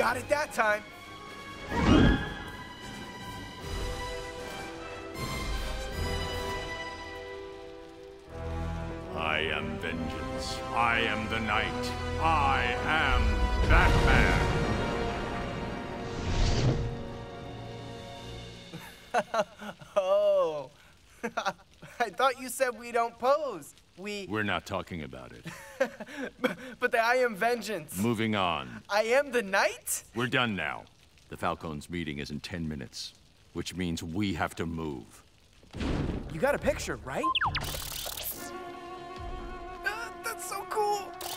Got it that time. I am vengeance. I am the night. I am Batman. Oh. I thought you said we don't pose. We're not talking about it. But the I am vengeance. Moving on. I am the knight? We're done now. The Falcons meeting is in 10 minutes, which means we have to move. You got a picture, right? That's so cool.